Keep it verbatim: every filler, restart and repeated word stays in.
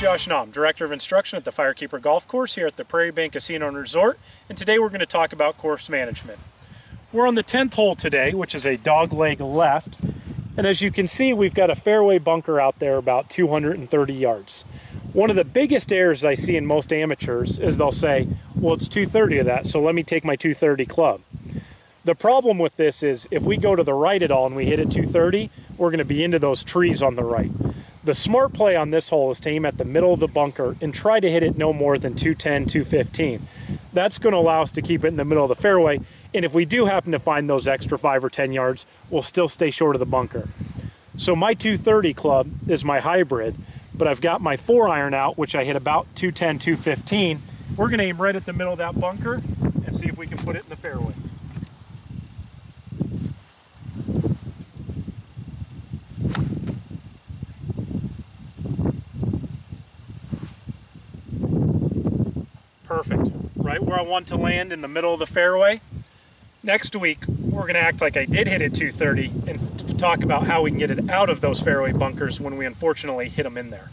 Josh Nahm, Director of Instruction at the Firekeeper Golf Course here at the Prairie Bank Casino and Resort, and today we're going to talk about course management. We're on the tenth hole today, which is a dog leg left, and as you can see, we've got a fairway bunker out there about two hundred thirty yards. One of the biggest errors I see in most amateurs is they'll say, well, it's two thirty of that, so let me take my two thirty club. The problem with this is if we go to the right at all and we hit at two thirty, we're going to be into those trees on the right. The smart play on this hole is to aim at the middle of the bunker and try to hit it no more than two ten, two fifteen. That's going to allow us to keep it in the middle of the fairway, and if we do happen to find those extra five or ten yards, we'll still stay short of the bunker. So my two thirty club is my hybrid, but I've got my four iron out, which I hit about two ten, two fifteen. We're going to aim right at the middle of that bunker and see if we can put it in the fairway. Perfect, right where I want to land in the middle of the fairway. Next week, we're gonna act like I did hit at two thirty and talk about how we can get it out of those fairway bunkers when we unfortunately hit them in there.